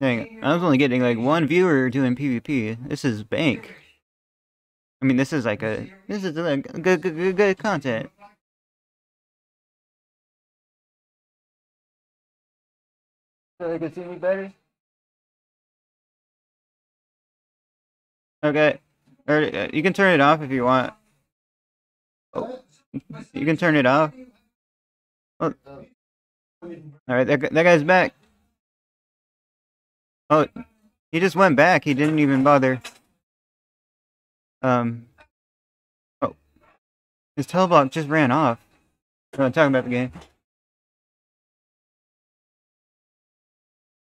Dang, I was only getting like one viewer doing PvP. This is bank. I mean, this is like a... This is like good content. So they can see me better? Okay. Or, you can turn it off if you want. Oh. You can turn it off. Oh. Alright, that guy's back. Oh, he just went back. He didn't even bother. Oh. His Teleblock just ran off. I'm not talking about the game.